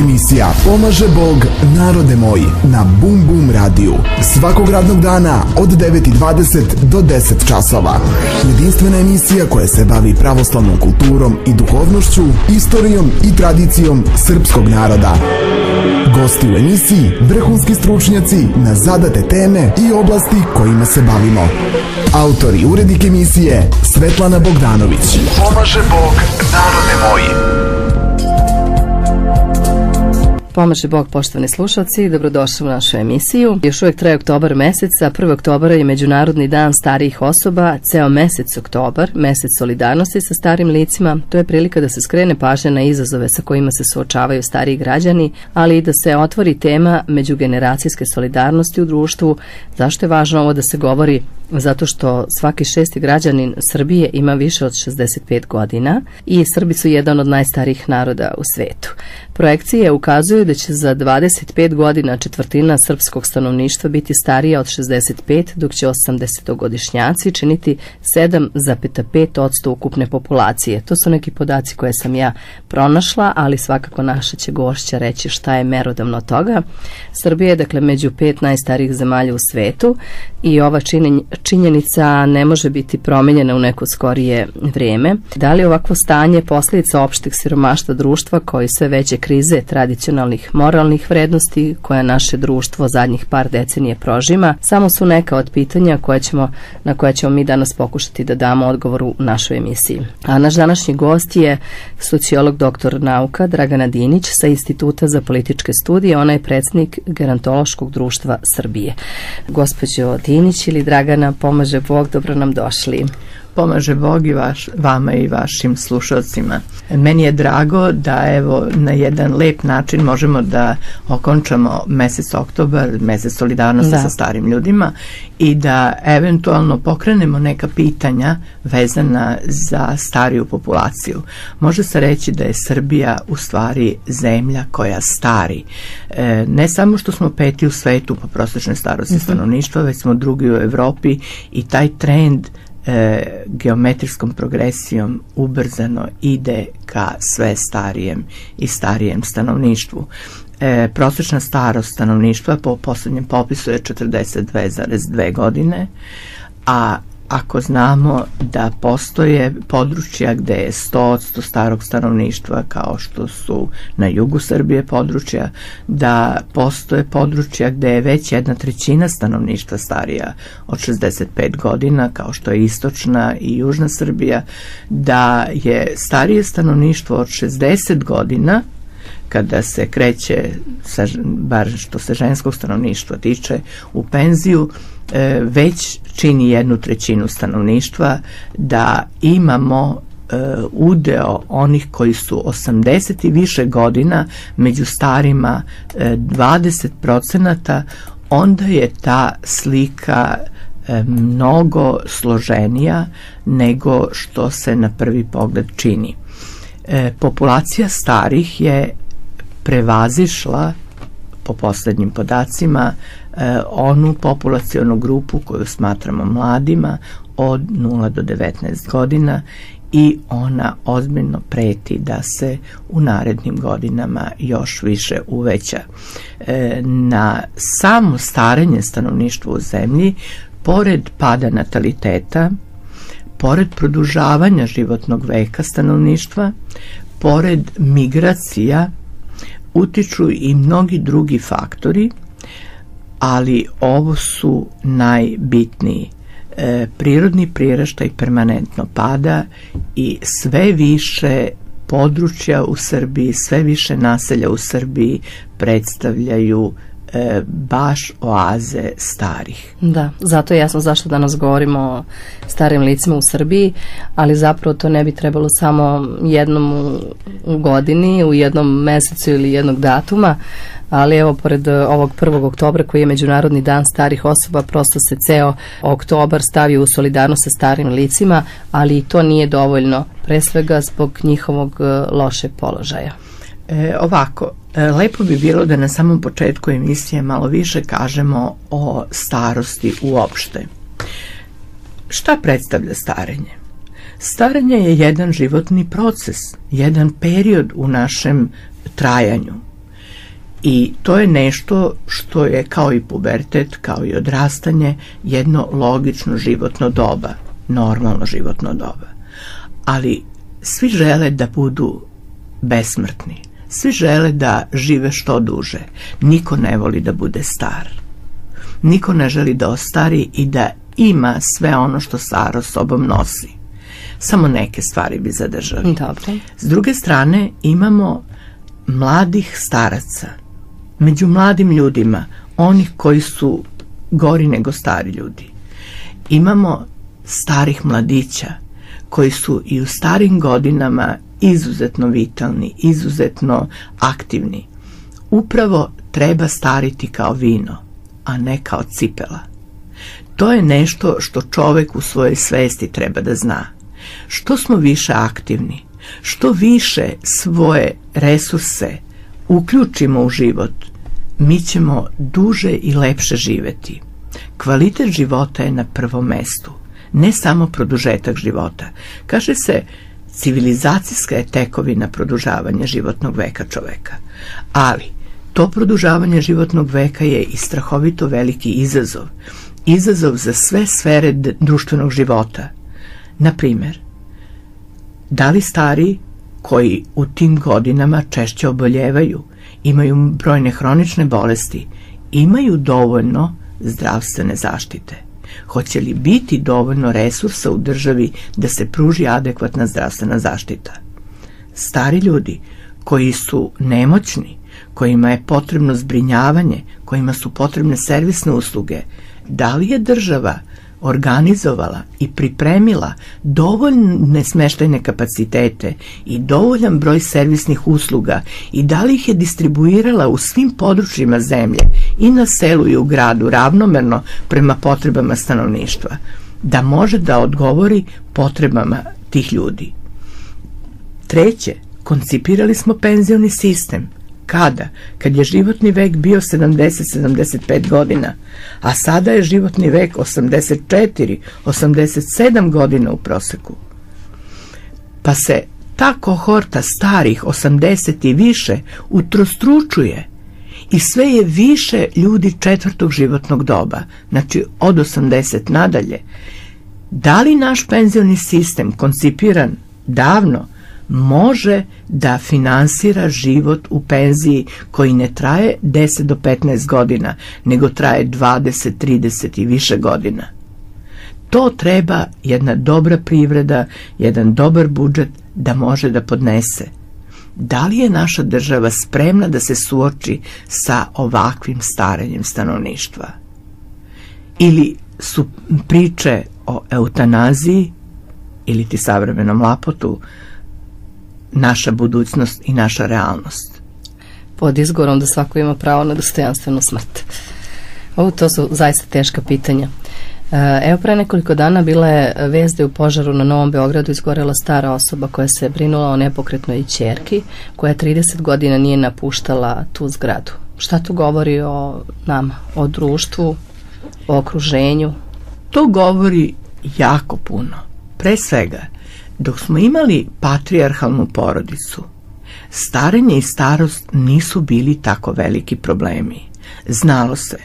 emisija Pomaže Bog, narode moj, na Bum Bum Radiju. Svakog radnog dana od 9:20 do 10 časova. Jedinstvena emisija koja se bavi pravoslavnom kulturom i duhovnošću, istorijom i tradicijom srpskog naroda. Gosti u emisiji, vrhunski stručnjaci na zadate teme i oblasti kojima se bavimo. Autor i urednik emisije Svetlana Bogdanović. Pomaže Bog, narode moj. Pomaže Bog, poštovani slušalci, dobrodošli u našu emisiju. Još uvijek traje oktobar meseca, 1. oktobara je Međunarodni dan starijih osoba, ceo mesec oktobar, mesec solidarnosti sa starim licima. To je prilika da se skrene pažnja na izazove sa kojima se suočavaju stariji građani, ali i da se otvori tema međugeneracijske solidarnosti u društvu. Zašto je važno ovo da se govori? Zato što svaki šesti građanin Srbije ima više od 65 godina i Srbi su jedan od najstarijih naroda u svetu. Projekcije ukazuju da će za 25 godina četvrtina srpskog stanovništva biti starija od 65, dok će 80-godišnjaci činiti 7,5% ukupne populacije. To su neki podaci koje sam ja pronašla, ali svakako naša će gošća reći šta je merodavno toga. Srbija je dakle među 5 najstarijih zemalja u svetu i ova činjenica ne može biti promenjena u neko skorije vrijeme. Da li ovakvo stanje posljedica opšteg siromaštva društva koji sve veće krize tradicionalnih moralnih vrednosti koja naše društvo zadnjih par decenije prožima, samo su neka od pitanja na koja ćemo mi danas pokušati da damo odgovor u našoj emisiji. A naš današnji gost je sociolog doktor nauka Dragana Dinić sa Instituta za političke studije. Ona je predsjednik Gerontološkog društva Srbije. Gospođo Dinić ili Dragana, pomaže Bog, dobro nam došli. Pomaže Bog i vama i vašim slušalcima. Meni je drago da evo na jedan lep način možemo da okončamo mesec oktobar, mesec solidarnosti sa starim ljudima i da eventualno pokrenemo neka pitanja vezana za stariju populaciju. Može se reći da je Srbija u stvari zemlja koja stari. Ne samo što smo peti u svetu po prosječnoj starosti stanovništva, već smo drugi u Evropi i taj trend geometrijskom progresijom ubrzano ide ka sve starijem i starijem stanovništvu. Prosječna starost stanovništva po posljednjem popisu je 42,2 godine, a ako znamo da postoje područja gde je 100% starog stanovništva, kao što su na jugu Srbije područja, da postoje područja gde je već 1/3 stanovništva starija od 65 godina, kao što je istočna i južna Srbija, da je starije stanovništvo od 60 godina, kada se kreće, bar što se ženskog stanovništva tiče, u penziju, već čini 1/3 stanovništva, da imamo udeo onih koji su 80 i više godina među starima 20%, onda je ta slika mnogo složenija nego što se na prvi pogled čini. Populacija starih je prevazišla po poslednjim podacima onu populacionu grupu koju smatramo mladima od 0 do 19 godina i ona ozbiljno preti da se u narednim godinama još više uveća. Na samo starenje stanovništva u zemlji, pored pada nataliteta, pored produžavanja životnog veka stanovništva, pored migracija, utiču i mnogi drugi faktori, ali ovo su najbitniji. Prirodni priraštaj permanentno pada i sve više područja u Srbiji, sve više naselja u Srbiji predstavljaju baš oaze starih. Da, zato je jasno zašto danas govorimo o starim licima u Srbiji, ali zapravo to ne bi trebalo samo jednom u godini, u jednom mesecu ili jednog datuma, ali evo, pored ovog 1. oktobra koji je Međunarodni dan starih osoba, prosto se ceo oktobar stavio u solidarnost sa starim licima, ali i to nije dovoljno, pre svega zbog njihovog lošeg položaja. Ovako, lepo bi bilo da na samom početku emisije malo više kažemo o starosti uopšte. Šta predstavlja starenje? Starenje je jedan životni proces, jedan period u našem trajanju. I to je nešto što je kao i pubertet, kao i odrastanje jedno logično životno doba, normalno životno doba. Ali svi žele da budu besmrtni, svi žele da žive što duže, niko ne voli da bude star, niko ne želi da ostari i da ima sve ono što starost sobom nosi. Samo neke stvari bi zadržali. S druge strane imamo mladih staraca, među mladim ljudima, onih koji su gori nego stari ljudi. Imamo starih mladića koji su i u starim godinama izuzetno vitalni, izuzetno aktivni. Upravo treba stariti kao vino, a ne kao cipela. To je nešto što čovek u svojoj svesti treba da zna. Što smo više aktivni, što više svoje resurse uključimo u život, mi ćemo duže i lepše živeti. Kvalitet života je na prvom mestu, ne samo produžetak života. Kaže se, civilizacijska je tekovina produžavanja životnog veka čoveka. Ali to produžavanje životnog veka je i strahovito veliki izazov. Izazov za sve sfere društvenog života. Naprimer, da li stari koji u tim godinama češće oboljevaju, imaju brojne hronične bolesti, imaju dovoljno zdravstvene zaštite? Hoće li biti dovoljno resursa u državi da se pruži adekvatna zdravstvena zaštita? Stari ljudi koji su nemoćni, kojima je potrebno zbrinjavanje, kojima su potrebne servisne usluge, da li je država organizovala i pripremila dovoljne smeštajne kapacitete i dovoljan broj servisnih usluga i da li ih je distribuirala u svim područjima zemlje i na selu i u gradu ravnomerno prema potrebama stanovništva, da može da odgovori potrebama tih ljudi. Treće, koncipirali smo penzioni sistem. Kada? Kad je životni vek bio 70-75 godina, a sada je životni vek 84-87 godina u proseku. Pa se ta kohorta starih 80 i više utrostručuje i sve je više ljudi četvrtog životnog doba, znači od 80 nadalje. Da li naš penzioni sistem koncipiran davno može da finansira život u penziji koji ne traje 10 do 15 godina, nego traje 20, 30 i više godina? To treba jedna dobra privreda, jedan dobar budžet da može da podnese. Da li je naša država spremna da se suoči sa ovakvim starenjem stanovništva? Ili su priče o eutanaziji ili ti savremenom lapotu naša budućnost i naša realnost? Pod izgovorom da svako ima pravo na dostojanstvenu smrt. To su zaista teška pitanja. Evo, pre nekoliko dana bila je vest da je u požaru na Novom Beogradu izgorela stara osoba koja se brinula o nepokretnoj ćerki, koja 30 godina nije napuštala tu zgradu. Šta to govori o nama, o društvu, o okruženju? To govori jako puno. Pre svega, dok smo imali patrijarhalnu porodicu, starenje i starost nisu bili tako veliki problemi. Znalo se,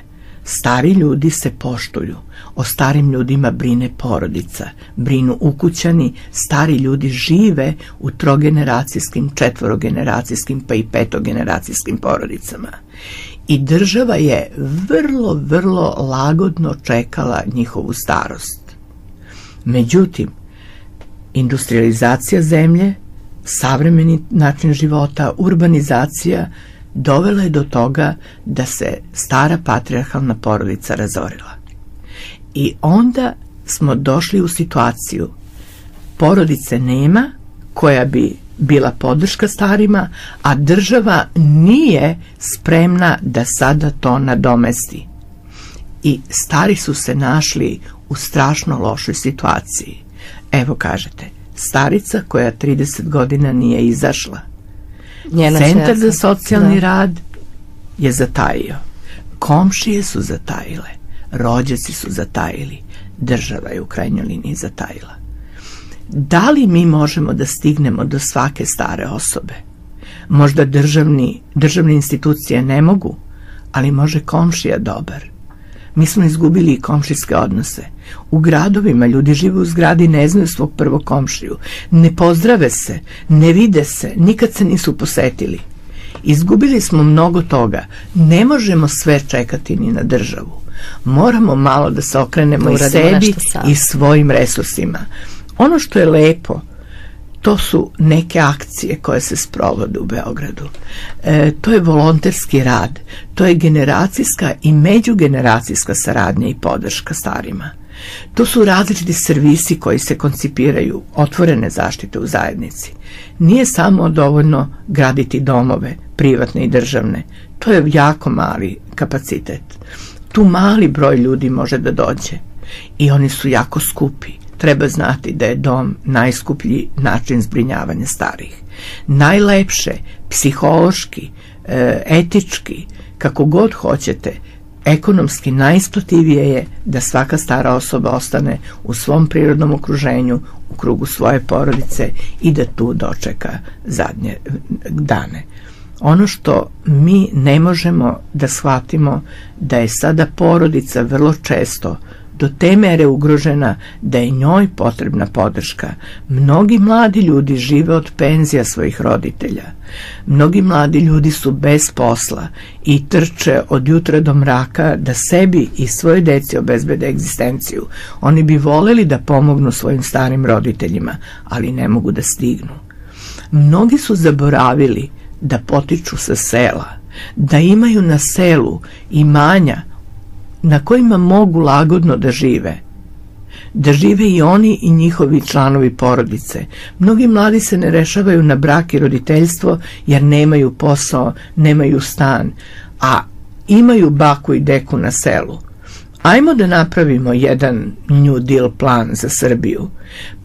stari ljudi se poštuju, o starim ljudima brine porodica, brinu ukućani, stari ljudi žive u trogeneracijskim, četvorogeneracijskim pa i petogeneracijskim porodicama. I država je vrlo, vrlo lagodno čekala njihovu starost. Međutim, industrijalizacija zemlje, savremeni način života, urbanizacija dovela je do toga da se stara patrijarhalna porodica razorila. I onda smo došli u situaciju, porodice nema koja bi bila podrška starima, a država nije spremna da sada to nadomesti. I stari su se našli u strašno lošoj situaciji. Evo, kažete, starica koja 30 godina nije izašla. Centar za socijalni rad je zatajio. Komšije su zatajile. Rođaci su zatajili. Država je u krajnjoj liniji zatajila. Da li mi možemo da stignemo do svake stare osobe? Možda državne institucije ne mogu, ali može komšija dobar. Mi smo izgubili i komšijske odnose. U gradovima ljudi žive u zgradi, ne znaju svog prvog komšiju, ne pozdrave se, ne vide se, nikad se nisu posetili. Izgubili smo mnogo toga, ne možemo sve čekati ni na državu. Moramo malo da se okrenemo i sebi i svojim resursima. Ono što je lepo, to su neke akcije koje se sprovode u Beogradu. To je volonterski rad, to je generacijska i međugeneracijska saradnja i podrška starima. To su različiti servisi koji se koncipiraju, otvorene zaštite u zajednici. Nije samo dovoljno graditi domove, privatne i državne. To je jako mali kapacitet. Tu mali broj ljudi može da dođe i oni su jako skupi. Treba znati da je dom najskuplji način zbrinjavanja starih. Najlepše, psihološki, etički, kako god hoćete, ekonomski najisplativije je da svaka stara osoba ostane u svom prirodnom okruženju, u krugu svoje porodice i da tu dočeka zadnje dane. Ono što mi ne možemo da shvatimo da je sada porodica vrlo često do te mere ugrožena da je njoj potrebna podrška. Mnogi mladi ljudi žive od penzija svojih roditelja. Mnogi mladi ljudi su bez posla i trče od jutra do mraka da sebi i svoje deci obezbede egzistenciju. Oni bi voleli da pomognu svojim starim roditeljima, ali ne mogu da stignu. Mnogi su zaboravili da potiču sa sela, da imaju na selu imanja na kojima mogu lagodno da žive. Da žive i oni i njihovi članovi porodice. Mnogi mladi se ne rešavaju na brak i roditeljstvo jer nemaju posao, nemaju stan, a imaju baku i deku na selu. Ajmo da napravimo jedan New Deal plan za Srbiju,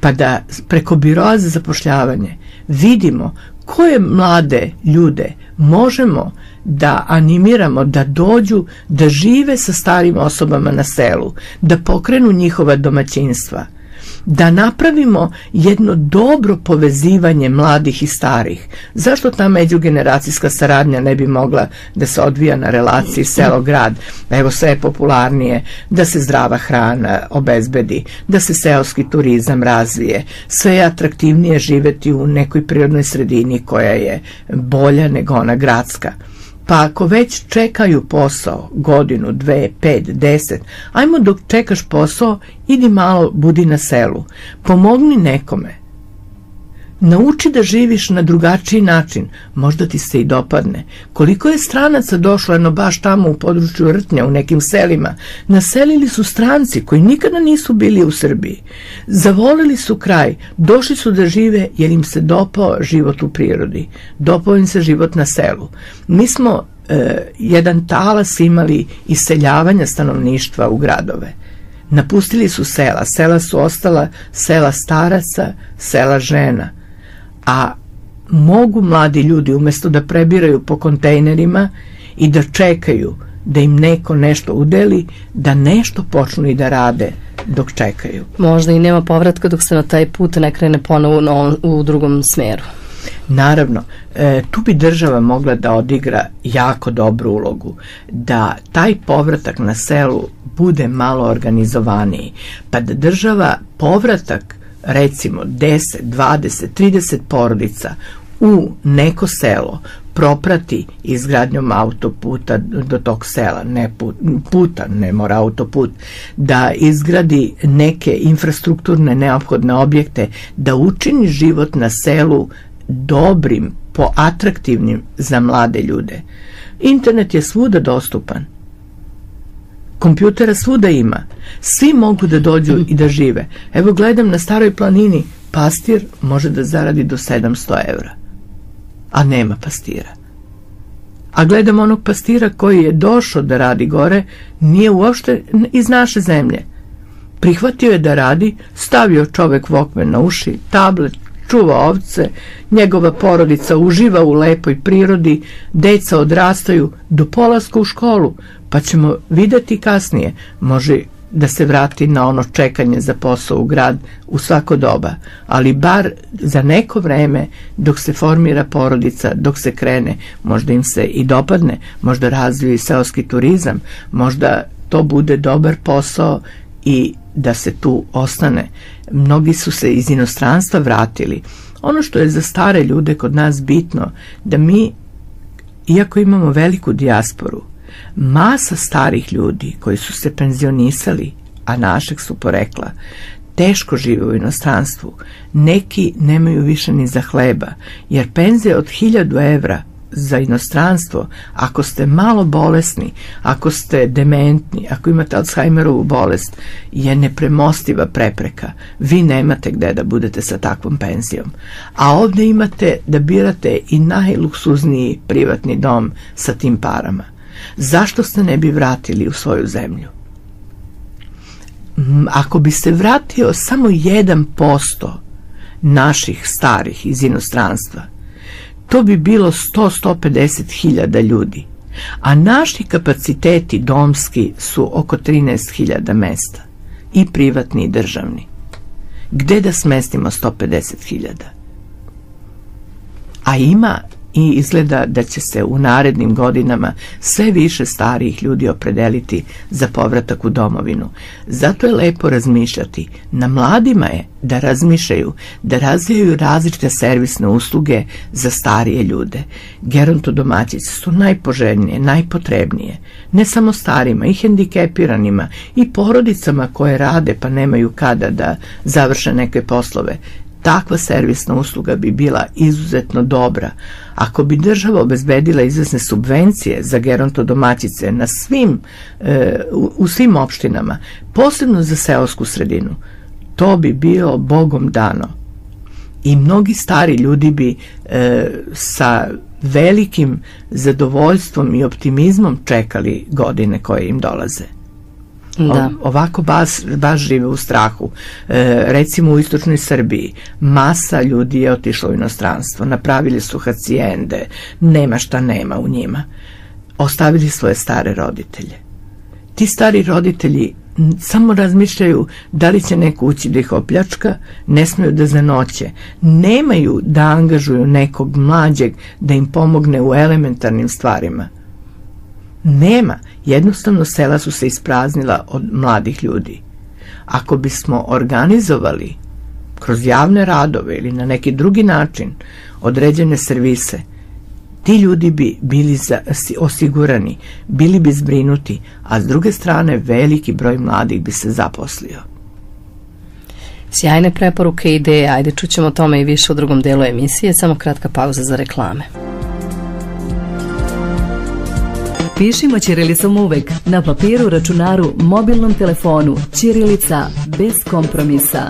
pa da preko biroa za zapošljavanje vidimo koje mlade ljude možemo da animiramo, da dođu, da žive sa starim osobama na selu, da pokrenu njihova domaćinstva, da napravimo jedno dobro povezivanje mladih i starih. Zašto ta međugeneracijska saradnja ne bi mogla da se odvija na relaciji selo-grad? Evo, sve je popularnije da se zdrava hrana obezbedi, da se seoski turizam razvije, sve je atraktivnije živeti u nekoj prirodnoj sredini koja je bolja nego ona gradska. Pa ako već čekaju posao, godinu, 2, 5, 10, ajmo dok čekaš posao, idi malo, budi na selu, pomogni nekome, nauči da živiš na drugačiji način, možda ti se i dopadne. Koliko je stranaca došlo, eno baš tamo u području Rtnja, u nekim selima, naselili su stranci koji nikada nisu bili u Srbiji, zavolili su kraj, došli su da žive jer im se dopao život u prirodi, dopao im se život na selu. Mi smo jedan talas imali iseljavanja stanovništva u gradove. Napustili su sela, sela su ostala sela staraca, sela žena. A mogu mladi ljudi, umesto da prebiraju po kontejnerima i da čekaju da im neko nešto udeli, da nešto počnu i da rade dok čekaju. Možda i nema povratka dok se na taj put ne krene ponovo u drugom smeru. Naravno, tu bi država mogla da odigra jako dobru ulogu, da taj povratak na selu bude malo organizovaniji, pa da država povratak recimo 10, 20, 30 porodica u neko selo proprati izgradnjom autoputa do tog sela, ne puta, ne mora autoput, da izgradi neke infrastrukturne neophodne objekte, da učini život na selu dobrim, atraktivnim za mlade ljude. Internet je svuda dostupan. Kompjutera svuda ima. Svi mogu da dođu i da žive. Evo, gledam na Staroj planini, pastir može da zaradi do 700 evra, a nema pastira. A gledam onog pastira koji je došao da radi gore, nije uopšte iz naše zemlje. Prihvatio je da radi, stavio čovek Walkman na uši, tablet, čuva ovce, njegova porodica uživa u lepoj prirodi, deca odrastaju do polaska u školu, pa ćemo videti kasnije, može da se vrati na ono čekanje za posao u grad u svako doba, ali bar za neko vreme dok se formira porodica, dok se krene, možda im se i dopadne, možda razviju i seoski turizam, možda to bude dobar posao i da se tu ostane. Mnogi su se iz inostranstva vratili. Ono što je za stare ljude kod nas bitno, da mi, iako imamo veliku dijasporu, masa starih ljudi koji su se penzionisali, a našeg su porekla, teško žive u inostranstvu. Neki nemaju više ni za hleba, jer penzija od 1000 evra za inostranstvo, ako ste malo bolesni, ako ste dementni, ako imate Alzheimerovu bolest, je nepremostiva prepreka. Vi nemate gde da budete sa takvom penzijom. A ovde imate da birate i najluksuzniji privatni dom sa tim parama. Zašto se ne bi vratili u svoju zemlju? Ako bi se vratio samo 1% naših starih iz inostranstva, to bi bilo 100-150 hiljada ljudi, a naši kapaciteti domski su oko 13 hiljada mesta, i privatni i državni. Gde da smestimo 150 hiljada? A ima i izgleda da će se u narednim godinama sve više starijih ljudi opredeliti za povratak u domovinu. Zato je lepo razmišljati. Na mladima je da razmišljaju, da razvijaju različite servisne usluge za starije ljude. Gerontodomaćice su najpoželjnije, najpotrebnije. Ne samo starima, i hendikepiranima, i porodicama koje rade pa nemaju kada da završe neke poslove. Takva servisna usluga bi bila izuzetno dobra. Ako bi država obezbedila izvesne subvencije za gerontodomaćice u svim opštinama, posebno za seosku sredinu, to bi bilo bogom dano. I mnogi stari ljudi bi sa velikim zadovoljstvom i optimizmom čekali godine koje im dolaze. Ovako baš žive u strahu. Recimo u istočnoj Srbiji masa ljudi je otišla u inostranstvo, napravili su hacijende, nema šta nema u njima, ostavili svoje stare roditelje. Ti stari roditelji samo razmišljaju da li će neko ući da ih opljačka, ne smeju da zanoće, nemaju da angažuju nekog mlađeg da im pomogne u elementarnim stvarima. Nema, jednostavno sela su se ispraznila od mladih ljudi. Ako bismo organizovali kroz javne radove ili na neki drugi način određene servise, ti ljudi bi bili osigurani, bili bi zbrinuti, a s druge strane veliki broj mladih bi se zaposlio. Sjajne preporuke i ideje, ajde čućemo o tome i više u drugom delu emisije, samo kratka pauza za reklame. Pišimo ćirilicom uvek, na papiru, računaru, mobilnom telefonu. Ćirilica bez kompromisa.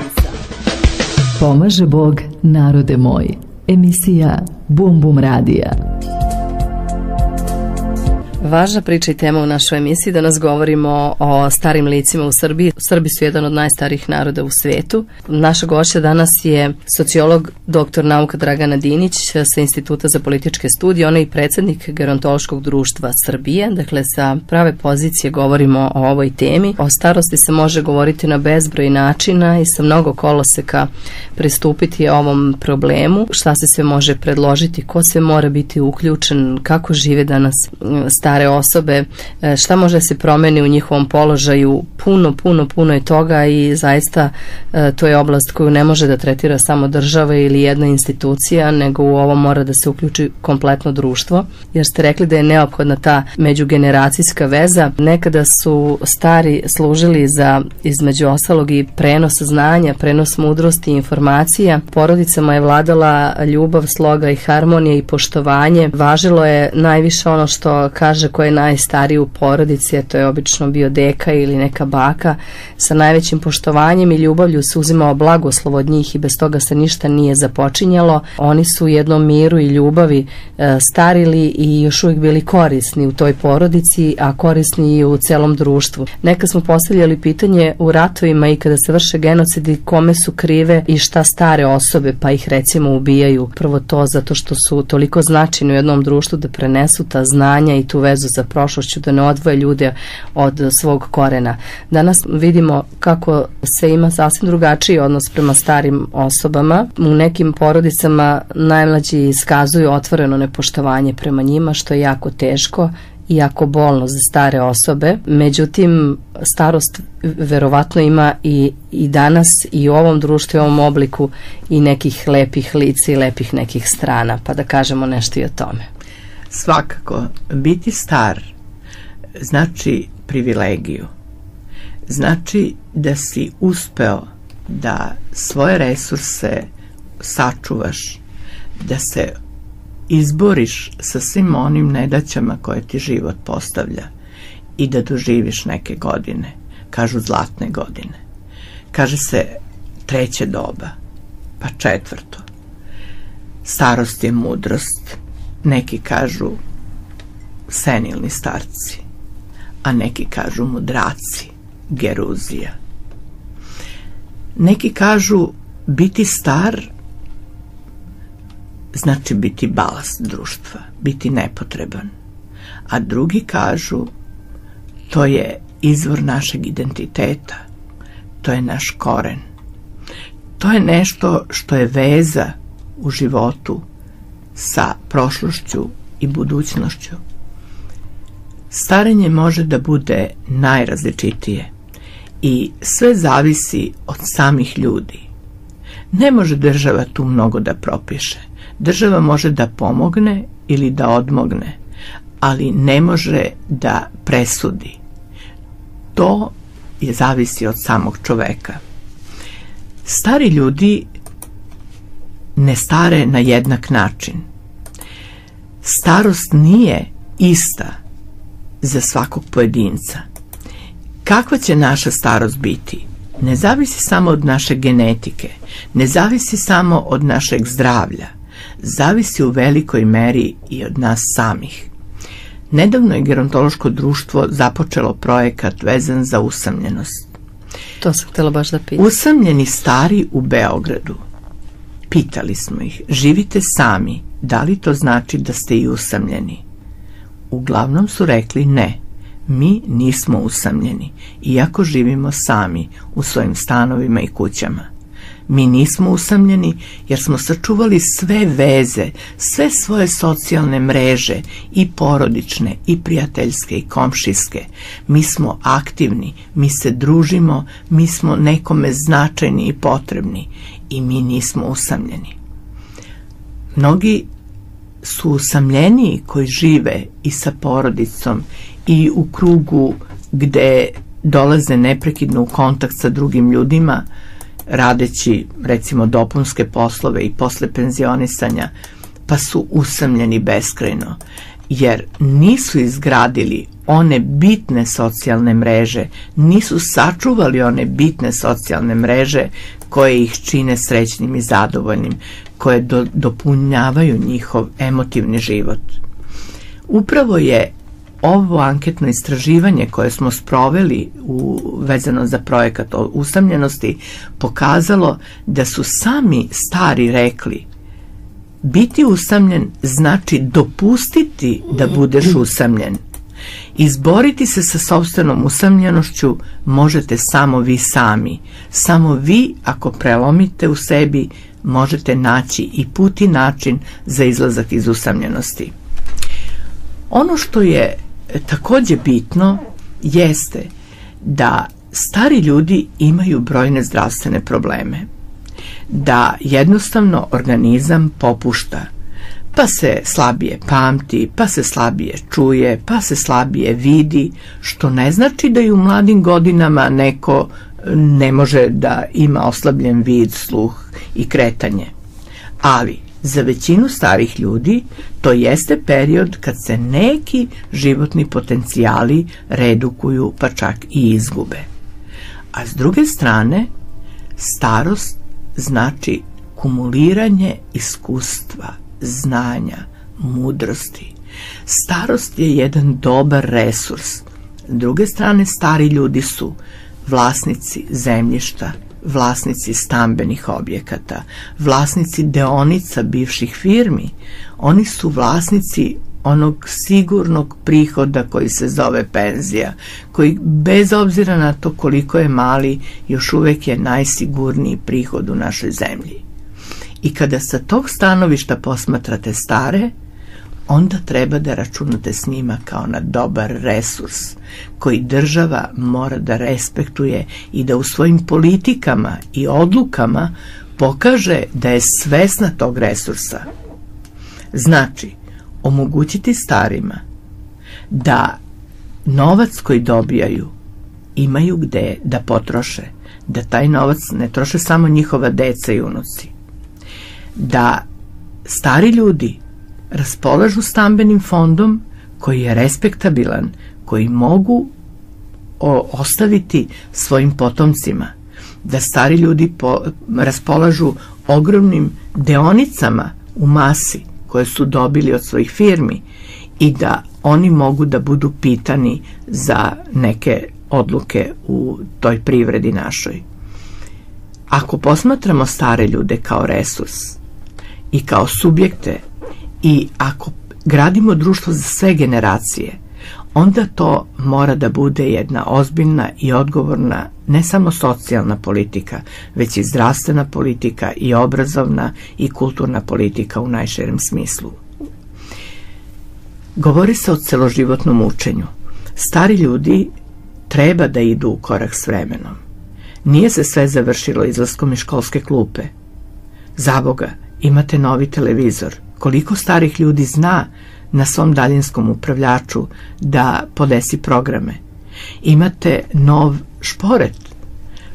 Pomaže Bog, narode moj. Emisija Bum Bum Radija. Važna priča i tema u našoj emisiji. Danas govorimo o starim licima u Srbiji. Srbi su jedan od najstarijih naroda u svetu. Naša gošća danas je sociolog, doktor nauka Dragana Dinić sa Instituta za političke studije. Ona je i predsednik Gerontološkog društva Srbije. Dakle, sa prave pozicije govorimo o ovoj temi. O starosti se može govoriti na bezbroj načina i sa mnogo koloseka pristupiti ovom problemu. Šta se sve može predložiti, ko sve mora biti uključen, kako žive danas stare osobe, šta može se promeni u njihovom položaju. Puno je toga i zaista to je oblast koju ne može da tretira samo država ili jedna institucija, nego u ovo mora da se uključi kompletno društvo, jer ste rekli da je neophodna ta međugeneracijska veza. Nekada su stari služili za, između ostalog, i prenos znanja, prenos mudrosti i informacija. Porodicama je vladala ljubav, sloga i harmonija i poštovanje. Važilo je najviše ono što kaže ko je najstariji u porodici, a to je obično bio deka ili neka baka. Sa najvećim poštovanjem i ljubavlju se uzimao blagoslov od njih i bez toga se ništa nije započinjalo. Oni su u jednom miru i ljubavi starili i još uvijek bili korisni u toj porodici, a korisni i u celom društvu. Nekad smo postavljali pitanje u ratovima i kada se vrše genocidi, kome su krive i šta stare osobe, pa ih recimo ubijaju. Prvo to zato što su toliko značajni u jednom društvu da prenesu ta znanja i tu veću vezu sa prošlošću, da ne odvoje ljude od svog korena. Danas vidimo kako se ima sasvim drugačiji odnos prema starim osobama. U nekim porodicama najmlađi iskazuju otvoreno nepoštovanje prema njima, što je jako teško i jako bolno za stare osobe. Međutim, starost verovatno ima i danas i u ovom društvu, u ovom obliku i nekih lepih lica i lepih nekih strana, pa da kažemo nešto i o tome. Svakako, biti star znači privilegiju. Znači da si uspeo da svoje resurse sačuvaš, da se izboriš sa svim onim nedaćama koje ti život postavlja i da doživiš neke godine, kažu zlatne godine. Kaže se treće doba, pa četvrto. Starost je mudrost, neki kažu senilni starci, a neki kažu mudraci, geruzija. Neki kažu biti star znači biti balast društva, biti nepotreban. A drugi kažu, to je izvor našeg identiteta, to je naš koren. To je nešto što je veza u životu sa prošlošću i budućnošću. Starenje može da bude najrazličitije i sve zavisi od samih ljudi. Ne može država tu mnogo da propiše. Država može da pomogne ili da odmogne, ali ne može da presudi. To je zavisi od samog čoveka. Stari ljudi ne stare na jednak način. Starost nije ista za svakog pojedinca. Kakva će naša starost biti? Ne zavisi samo od naše genetike, ne zavisi samo od našeg zdravlja, zavisi u velikoj meri i od nas samih. Nedavno je Gerontološko društvo započelo projekat vezan za usamljenost. To sam htjela baš da pitam. Usamljeni stari u Beogradu. Pitali smo ih, živite sami, da li to znači da ste i usamljeni? Uglavnom su rekli ne, mi nismo usamljeni, iako živimo sami u svojim stanovima i kućama. Mi nismo usamljeni jer smo sačuvali sve veze, sve svoje socijalne mreže, i porodične, i prijateljske, i komšijske. Mi smo aktivni, mi se družimo, mi smo nekome značajni i potrebni i mi nismo usamljeni. Mnogi su usamljeniji koji žive i sa porodicom i u krugu gde dolaze neprekidno u kontakt sa drugim ljudima, radeći recimo dopunske poslove i posle penzionisanja, pa su usamljeni beskrajno, jer nisu izgradili one bitne socijalne mreže, nisu sačuvali one bitne socijalne mreže koje ih čine srećnim i zadovoljnim, koje dopunjavaju njihov emotivni život. Upravo je ovo anketno istraživanje koje smo sproveli vezano za projekat o usamljenosti pokazalo da su sami stari rekli, biti usamljen znači dopustiti da budeš usamljen. Izboriti se sa sopstvenom usamljenošću možete samo vi sami. Samo vi, ako prelomite u sebi, možete naći i put i način za izlazak iz usamljenosti. Ono što je takođe bitno jeste da stari ljudi imaju brojne zdravstvene probleme, da jednostavno organizam popušta, pa se slabije pamti, pa se slabije čuje, pa se slabije vidi, što ne znači da i u mladim godinama neko ne može da ima oslabljen vid, sluh i kretanje. Ali za većinu starih ljudi to jeste period kad se neki životni potencijali redukuju, pa čak i izgube. A s druge strane, starost znači kumuliranje iskustva, znanja, mudrosti. Starost je jedan dobar resurs. S druge strane, stari ljudi su vlasnici zemljišta, vlasnici stambenih objekata, vlasnici deonica bivših firmi. Oni su vlasnici onog sigurnog prihoda koji se zove penzija, koji bez obzira na to koliko je mali, još uvek je najsigurniji prihod u našoj zemlji. I kada sa tog stanovišta posmatrate stare, onda treba da računate s njima kao na dobar resurs koji država mora da respektuje i da u svojim politikama i odlukama pokaže da je svesna tog resursa. Znači, omogućiti starima da novac koji dobijaju imaju gde da potroše, da taj novac ne troše samo njihova deca i unuci, da stari ljudi raspolažu stambenim fondom koji je respektabilan, koji mogu ostaviti svojim potomcima, da stari ljudi raspolažu ogromnim deonicama u masi koje su dobili od svojih firmi i da oni mogu da budu pitani za neke odluke u toj privredi našoj. Ako posmatramo stare ljude kao resurs i kao subjekte i ako gradimo društvo za sve generacije, onda to mora da bude jedna ozbiljna i odgovorna ne samo socijalna politika, već i zdravstvena politika i obrazovna i kulturna politika u najširem smislu. Govori se o celoživotnom učenju. Stari ljudi treba da idu u korak s vremenom. Nije se sve završilo izlaskom iz školske klupe. Zaboga, imate novi televizor. Koliko starih ljudi zna na svom daljinskom upravljaču da podesi programe? Imate nov šporet,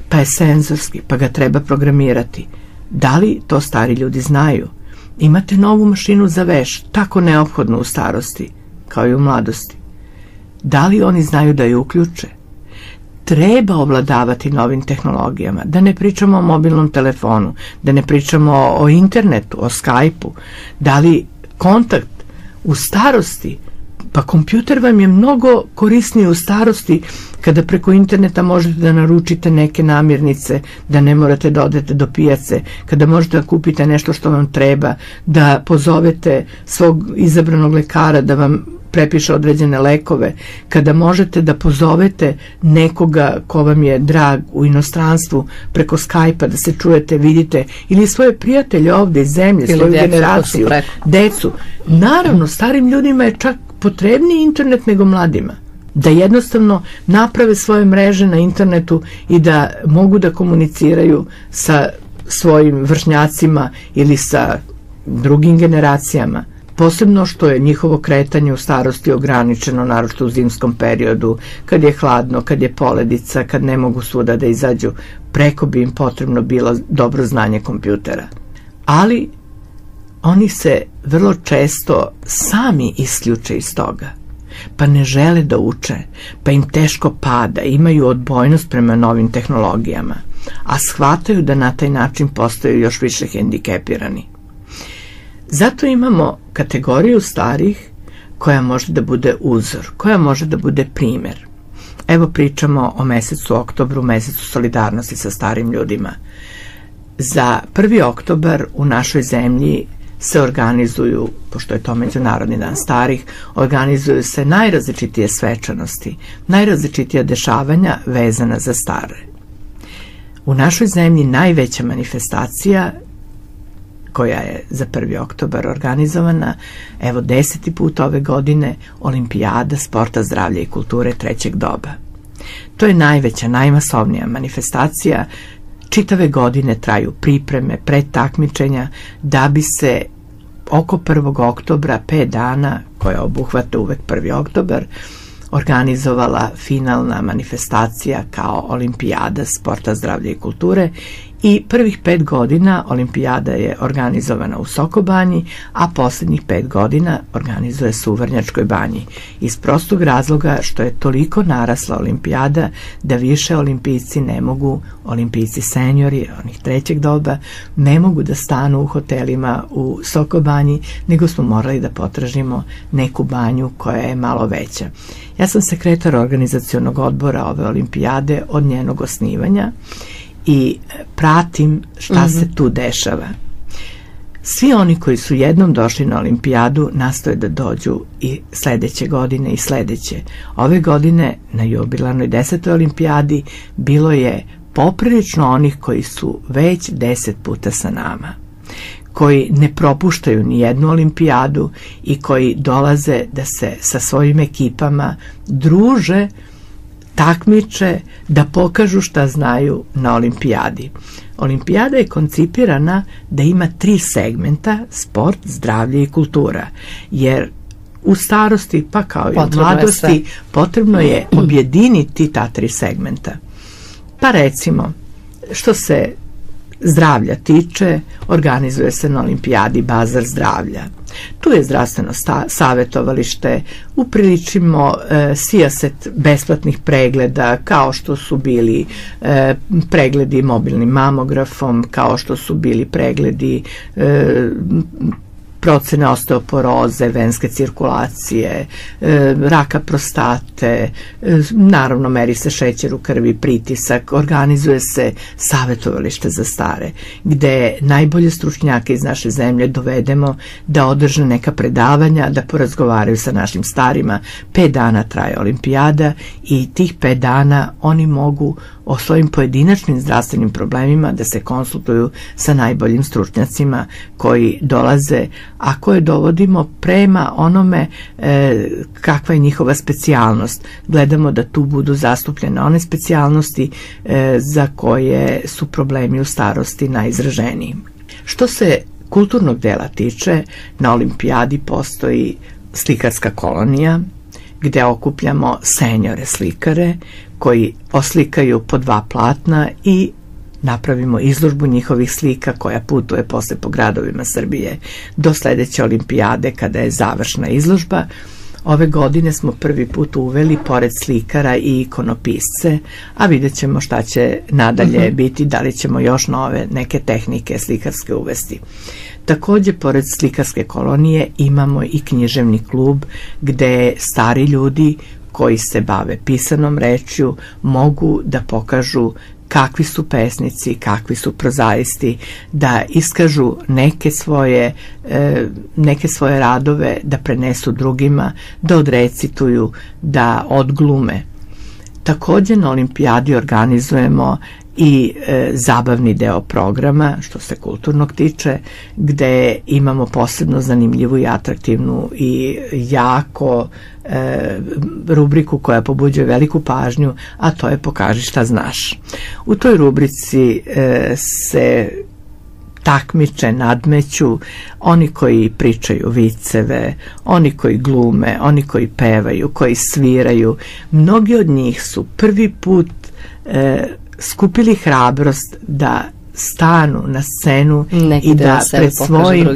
pa je senzorski, pa ga treba programirati. Da li to stari ljudi znaju? Imate novu mašinu za veš, tako neophodnu u starosti, kao i u mladosti. Da li oni znaju da je uključe? Treba ovladavati novim tehnologijama, da ne pričamo o mobilnom telefonu, da ne pričamo o internetu, o Skype-u, da li kontakt u starosti, pa kompjuter vam je mnogo korisniji u starosti kada preko interneta možete da naručite neke namirnice, da ne morate da odete do pijace, kada možete da kupite nešto što vam treba, da pozovete svog izabranog lekara da vam prepiše određene lekove, kada možete da pozovete nekoga ko vam je drag u inostranstvu preko Skype-a, da se čujete, vidite, ili svoje prijatelje ovde iz zemlje, svoju generaciju, decu. Naravno, starim ljudima je čak potrebniji internet nego mladima, da jednostavno naprave svoje mreže na internetu i da mogu da komuniciraju sa svojim vršnjacima ili sa drugim generacijama. Posebno što je njihovo kretanje u starosti ograničeno, naročito u zimskom periodu, kad je hladno, kad je poledica, kad ne mogu svuda da izađu, preko bi im potrebno bilo dobro znanje kompjutera. Ali oni se vrlo često sami isključe iz toga, pa ne žele da uče, pa im teško pada, imaju odbojnost prema novim tehnologijama, a shvataju da na taj način postaju još više hendikepirani. Zato imamo kategoriju starih koja može da bude uzor, koja može da bude primer. Evo pričamo o mesecu oktobru, mesecu solidarnosti sa starim ljudima. Za 1. oktobar u našoj zemlji se organizuju, pošto je to Međunarodni dan starih, organizuju se najrazličitije svečanosti, najrazličitija dešavanja vezana za stare. U našoj zemlji najveća manifestacija koja je za 1. oktobar organizovana, evo 10. put ove godine, Olimpijada sporta, zdravlja i kulture trećeg doba. To je najveća, najmasovnija manifestacija. Čitave godine traju pripreme, predtakmičenja, da bi se oko 1. oktobra, 5 dana, koja obuhvata uvek 1. oktobar, organizovala finalna manifestacija kao Olimpijada sporta, zdravlja i kulture. I prvih 5 godina Olimpijada je organizovana u Sokobanji, a poslednjih 5 godina organizuje se u Vrnjačkoj banji. Iz prostog razloga što je toliko narasla Olimpijada da više olimpijci ne mogu, olimpijci seniori, onih trećeg doba, ne mogu da stanu u hotelima u Sokobanji, nego smo morali da potražimo neku banju koja je malo veća. Ja sam sekretar organizacionog odbora ove Olimpijade od njenog osnivanja i pratim šta se tu dešava. Svi oni koji su jednom došli na olimpijadu nastoje da dođu i sledeće godine i sledeće. Ove godine na jubilarnoj 10. olimpijadi bilo je poprilično onih koji su već 10 puta sa nama, koji ne propuštaju ni jednu olimpijadu i koji dolaze da se sa svojim ekipama druže, takmiče, da pokažu šta znaju na olimpijadi. Olimpijada je koncipirana da ima 3 segmenta, sport, zdravlje i kultura, jer u starosti pa kao i u mladosti potrebno je objediniti ta 3 segmenta. Pa recimo, što se zdravlja tiče, organizuje se na olimpijadi bazar zdravlja. Tu je zdravstveno savjetovalište, upriličimo sijaset besplatnih pregleda, kao što su bili pregledi mobilnim mamografom, kao što su bili pregledi procene osteoporoze, venske cirkulacije, raka prostate, naravno meri se šećer u krvi, pritisak, organizuje se savetovalište za stare, gde najbolje stručnjake iz naše zemlje dovedemo da održe neka predavanja, da porazgovaraju sa našim starima. 5 dana traje olimpijada i tih 5 dana oni mogu o svojim pojedinačnim zdravstvenim problemima da se konsultuju sa najboljim stručnjacima koji dolaze, a koje dovodimo prema onome kakva je njihova specijalnost. Gledamo da tu budu zastupljene one specijalnosti za koje su problemi u starosti najizraženiji. Što se kulturnog dela tiče, na olimpijadi postoji slikarska kolonija gde okupljamo senjore slikare koji oslikaju po 2 platna i napravimo izložbu njihovih slika koja putuje posle po gradovima Srbije do sledeće olimpijade kada je završna izložba. Ove godine smo prvi put uveli pored slikara i ikonopisce, a vidjet ćemo šta će nadalje biti, da li ćemo još nove neke tehnike slikarske uvesti. Takođe, pored slikarske kolonije imamo i književni klub gde stari ljudi koji se bave pisanom rečju mogu da pokažu kakvi su pesnici, kakvi su prozaisti, da iskažu neke svoje radove, da prenesu drugima, da odrecituju, da odglume. Takođe, na olimpijadi organizujemo i zabavni deo programa, što se kulturnog tiče, gde imamo posebno zanimljivu i atraktivnu i jako rubriku koja pobuđuje veliku pažnju, a to je Pokaži šta znaš. U toj rubrici se takmiče, nadmeću oni koji pričaju viceve, oni koji glume, oni koji pevaju, koji sviraju. Mnogi od njih su prvi put skupili hrabrost da stanu na scenu i da pred svojim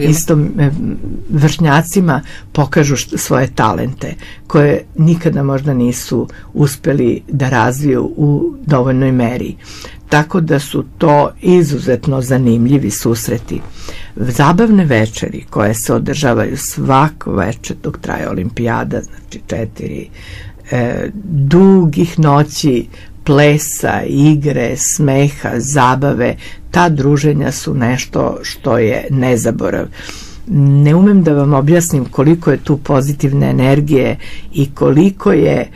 vršnjacima pokažu svoje talente koje nikada možda nisu uspeli da razviju u dovoljnoj meri. Tako da su to izuzetno zanimljivi susreti. Zabavne večeri koje se održavaju svako večer dok traje olimpijada, znači 4 dugih noći plesa, igre, smeha, zabave, ta druženja su nešto što je nezaborav. Ne umem da vam objasnim koliko je tu pozitivne energije i koliko je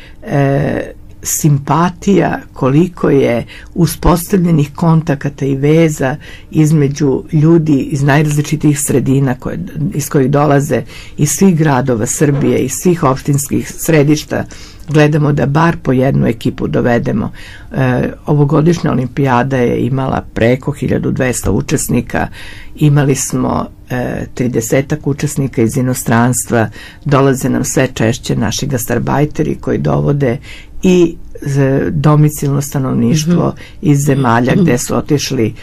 simpatija, koliko je uspostavljenih kontakata i veza između ljudi iz najrazličitijih sredina iz kojih dolaze, iz svih gradova Srbije, iz svih opštinskih središta. Gledamo da bar po jednu ekipu dovedemo. Ovogodišnja olimpijada je imala preko 1200 učesnika, imali smo 30-ak učesnika iz inostranstva, dolaze nam sve češće naši gastarbajteri koji dovode i domicilno stanovništvo iz zemalja gde su otišli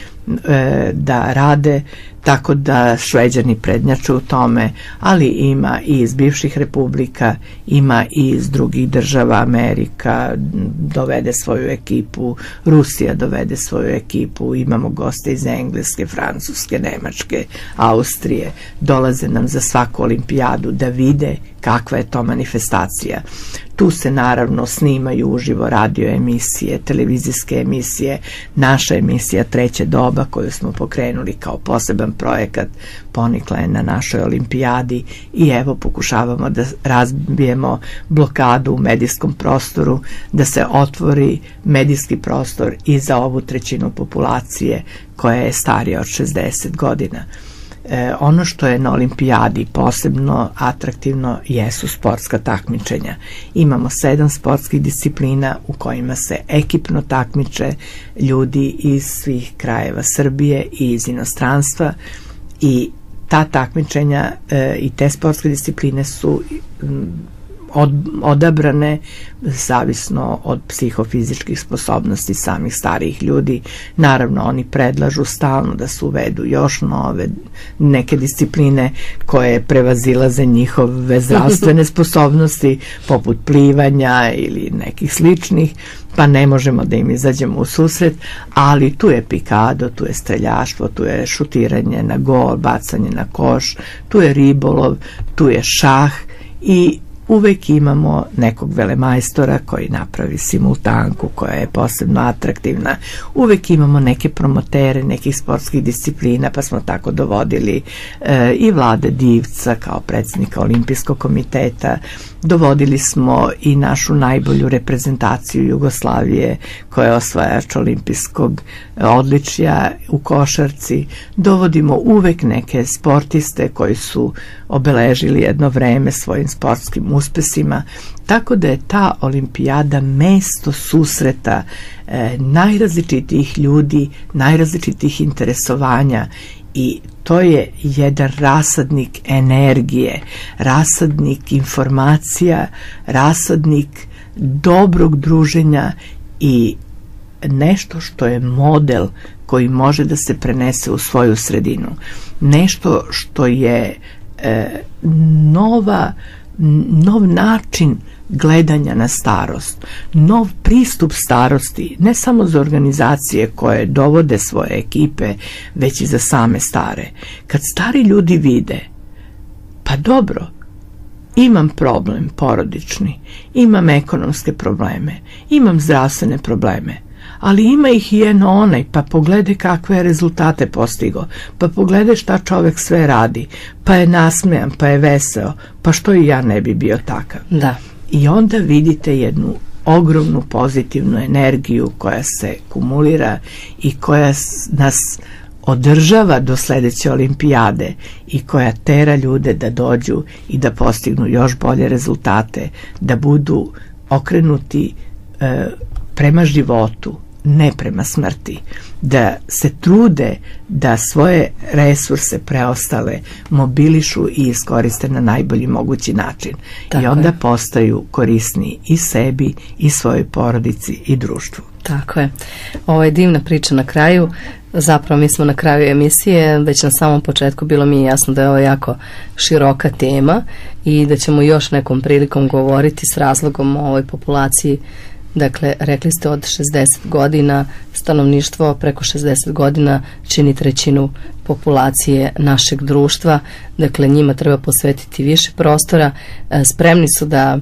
da rade, tako da Šveđani prednjače u tome, ali ima i iz bivših republika, ima i iz drugih država. Amerika dovede svoju ekipu, Rusija dovede svoju ekipu, imamo goste iz Engleske, Francuske, Nemačke, Austrije. Dolaze nam za svaku olimpijadu da vide kakva je to manifestacija. Tu se naravno snimaju uživo radio emisije, televizijske emisije, naša emisija Treće doba koju smo pokrenuli kao poseban projekat, ponikla je na našoj olimpijadi i evo pokušavamo da razbijemo blokadu u medijskom prostoru, da se otvori medijski prostor i za ovu trećinu populacije koja je starija od 60 godina. Ono što je na olimpijadi posebno atraktivno jesu sportska takmičenja. Imamo 7 sportskih disciplina u kojima se ekipno takmiče ljudi iz svih krajeva Srbije i iz inostranstva i ta takmičenja i te sportske discipline su odabrane zavisno od psihofizičkih sposobnosti samih starijih ljudi. Naravno, oni predlažu stalno da se uvedu još nove neke discipline koje prevazilaze njihove zdravstvene sposobnosti, poput plivanja ili nekih sličnih, pa ne možemo da im izađemo u susret, ali tu je pikado, tu je streljaštvo, tu je šutiranje na gol, bacanje na koš, tu je ribolov, tu je šah i uvek imamo nekog velemajstora koji napravi simultanku koja je posebno atraktivna. Uvek imamo neke promotere nekih sportskih disciplina, pa smo tako dovodili i Vlade Divca kao predsednika Olimpijskog komiteta. Dovodili smo i našu najbolju reprezentaciju Jugoslavije koja je osvajač olimpijskog odličja u košarci. Dovodimo uvek neke sportiste koji su obeležili jedno vreme svojim sportskim uspesima, tako da je ta olimpijada mesto susreta najrazličitijih ljudi, najrazličitijih interesovanja i to je jedan rasadnik energije, rasadnik informacija, rasadnik dobrog druženja i nešto što je model koji može da se prenese u svoju sredinu. Nešto što je nov način gledanja na starost, nov pristup starosti, ne samo za organizacije koje dovode svoje ekipe, već i za same stare. Kad stari ljudi vide, pa dobro, imam problem porodični, imam ekonomske probleme, imam zdravstvene probleme, ali ima ih i eno onaj, pa pogledaj kakve je rezultate postigo, pa pogledaj šta čovek sve radi, pa je nasmejan, pa je veseo, pa što i ja ne bi bio takav. I onda vidite jednu ogromnu pozitivnu energiju koja se kumulira i koja nas održava do sledeće olimpijade i koja tera ljude da dođu i da postignu još bolje rezultate, da budu okrenuti prema životu, ne prema smrti, da se trude da svoje resurse preostale mobilišu i iskoriste na najbolji mogući način i onda postaju korisni i sebi i svojoj porodici i društvu. Tako je. Ovo je divna priča na kraju. Zapravo mi smo na kraju emisije, već na samom početku bilo mi je jasno da je ovo jako široka tema i da ćemo još nekom prilikom govoriti s razlogom o ovoj populaciji. Dakle, rekli ste od 60 godina, stanovništvo preko 60 godina čini trećinu populacije našeg društva, dakle njima treba posvetiti više prostora, spremni su da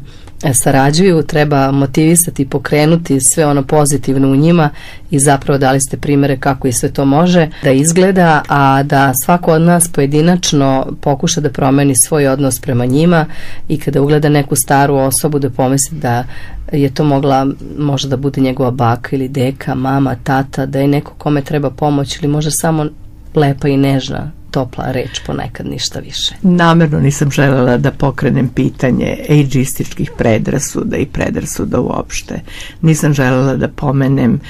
sarađuju, treba motivisati i pokrenuti sve ono pozitivno u njima i zapravo dali ste primere kako i sve to može da izgleda, a da svako od nas pojedinačno pokuša da promeni svoj odnos prema njima i kada ugleda neku staru osobu da pomisli da je to mogla možda da bude njegova baka ili deka, mama, tata, da je neko kome treba pomoć ili možda samo lepa i nežna, topla reč, ponekad ništa više. Namerno nisam želela da pokrenem pitanje ejdžističkih predrasuda i predrasuda uopšte. Nisam želela da pomenem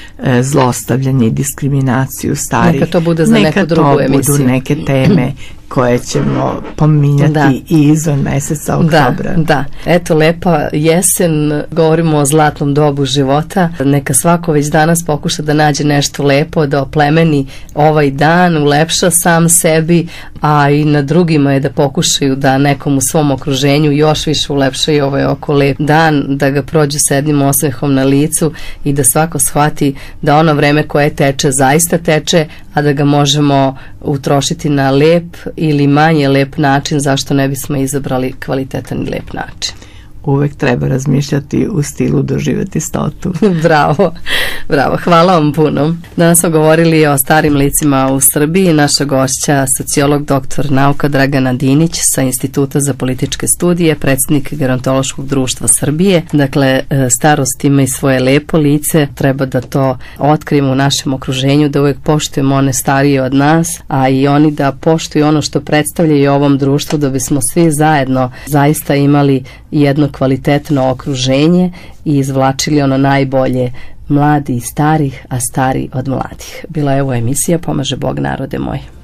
zlostavljanje i diskriminaciju starih. Neka to bude za neku drugu emisiju. Neka to budu neke teme koje ćemo pominjati i izvan meseca oktobra. Da, eto, lepa jesen, govorimo o zlatnom dobu života, neka svako već danas pokuša da nađe nešto lepo, da oplemeni ovaj dan, ulepša sam sebi, a i na drugima je da pokušaju da nekom u svom okruženju još više ulepšaju ovaj oko lep dan, da ga prođu s jednim osmehom na licu i da svako shvati da ono vreme koje teče zaista teče, a da ga možemo utrošiti na lep ili manje lep način, zašto ne bismo izabrali kvalitetan i lep način. Uvek treba razmišljati u stilu doživjeti stotu. Bravo, bravo, hvala vam puno. Danas smo govorili o starim licima u Srbiji. Naša gošća, sociolog doktor nauka Dragana Dinić sa Instituta za političke studije, predsjednik Gerontološkog društva Srbije. Dakle, starost ima i svoje lepo lice, treba da to otkrijemo u našem okruženju, da uvek poštujemo one starije od nas, a i oni da poštuju ono što predstavljaju ovom društvu, da bismo svi zajedno zaista imali jedno kvalitetno okruženje i izvlačili ono najbolje, mladi i starih, a stari od mladih. Bila je ovo emisija Pomaže Bog narode moj.